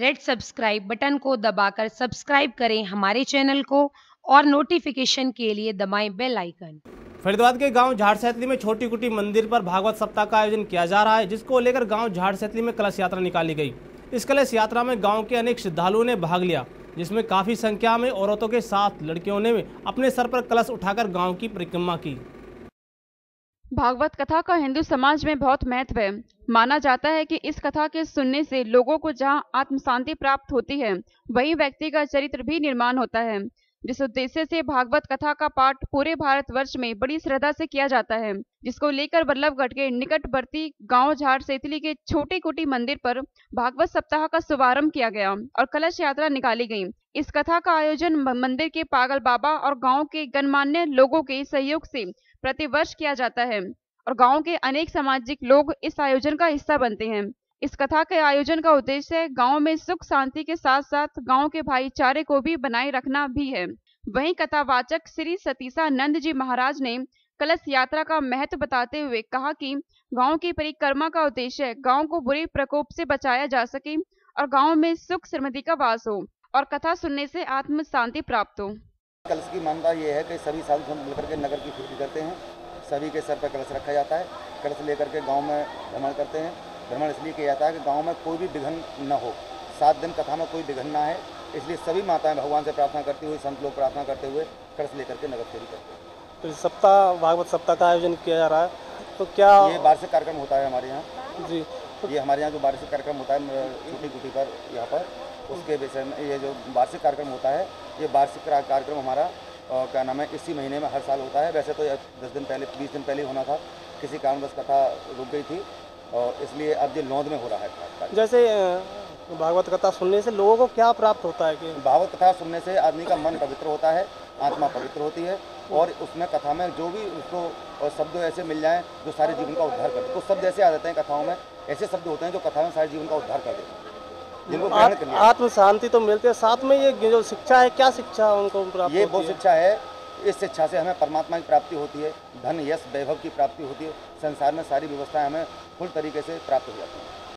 Red subscribe button को दबाकर subscribe करें हमारे चैनल को और नोटिफिकेशन के लिए दबाएं बेल आइकन। फरीदाबाद के गांव झारसैंतली में छोटी कुटी मंदिर पर भागवत सप्ताह का आयोजन किया जा रहा है, जिसको लेकर गांव झारसैंतली में कलश यात्रा निकाली गई। इस कलश यात्रा में गांव के अनेक श्रद्धालुओं ने भाग लिया, जिसमें काफ़ी संख्या में औरतों के साथ लड़कियों ने अपने सर पर कलश उठाकर गाँव की परिक्रमा की। भागवत कथा का हिंदू समाज में बहुत महत्व है। माना जाता है कि इस कथा के सुनने से लोगों को जहां आत्म शांति प्राप्त होती है, वहीं व्यक्ति का चरित्र भी निर्माण होता है। जिस उद्देश्य से भागवत कथा का पाठ पूरे भारतवर्ष में बड़ी श्रद्धा से किया जाता है, जिसको लेकर बल्लभगढ़ के निकटवर्ती गांव झारसैंतली के छोटे कुटी मंदिर पर भागवत सप्ताह का शुभारंभ किया गया और कलश यात्रा निकाली गई। इस कथा का आयोजन मंदिर के पागल बाबा और गाँव के गणमान्य लोगों के सहयोग से प्रतिवर्ष किया जाता है और गांव के अनेक सामाजिक लोग इस आयोजन का हिस्सा बनते हैं। इस कथा के आयोजन का उद्देश्य गांव में सुख शांति के साथ साथ गांव के भाईचारे को भी बनाए रखना भी है। वहीं कथावाचक श्री सतीशा नंद जी महाराज ने कलश यात्रा का महत्व बताते हुए कहा कि गांव की परिक्रमा का उद्देश्य गांव को बुरे प्रकोप से बचाया जा सके और गाँव में सुख समृद्धि का वास हो और कथा सुनने से आत्म शांति प्राप्त हो। कलश की मान्यता ये है कि सभी साधु संत मिलकर के नगर की पूर्ति करते हैं, सभी के सर पर कलश रखा जाता है। कलश लेकर के गांव में भ्रमण करते हैं। भ्रमण इसलिए किया जाता है कि गांव में कोई भी विघ्न न हो, 7 दिन कथा में कोई विघ्न ना है, इसलिए सभी माताएं भगवान से प्रार्थना करती हुई, संत लोग प्रार्थना करते हुए कलश लेकर के नगर पूरी करते हैं। तो सप्ताह भागवत सप्ताह का आयोजन किया जा रहा है, तो क्या ये वार्षिक कार्यक्रम होता है हमारे यहाँ? जी, ये हमारे यहाँ जो वार्षिक कार्यक्रम होता है छोटी कुटी पर, यहाँ पर उसके विषय में ये जो वार्षिक कार्यक्रम होता है, ये वार्षिक कार्यक्रम हमारा क्या नाम है इसी महीने में हर साल होता है। वैसे तो 10 दिन पहले 20 दिन पहले होना था, किसी कारणवश कथा रुक गई थी और इसलिए अब ये लौंद में हो रहा है। जैसे भागवत कथा सुनने से लोगों को क्या प्राप्त होता है? कि भागवत कथा सुनने से आदमी का मन पवित्र होता है, आत्मा पवित्र होती है और उसमें कथा में जो भी उसको शब्द ऐसे मिल जाएँ जो सारे जीवन का उद्धार कर दे। कुछ शब्द ऐसे आ जाते हैं कथाओं में, ऐसे शब्द होते हैं जो कथा में सारे जीवन का उद्धार कर देते हैं, जिनको ग्रहण करना है। आत्म शांति तो मिलती है, साथ में ये जो शिक्षा है, क्या शिक्षा उनको प्राप्त? ये वो शिक्षा है, इस शिक्षा से हमें परमात्मा की प्राप्ति होती है, धन यश वैभव की प्राप्ति होती है, संसार में सारी व्यवस्थाएं हमें फुल तरीके से प्राप्त हो जाती है।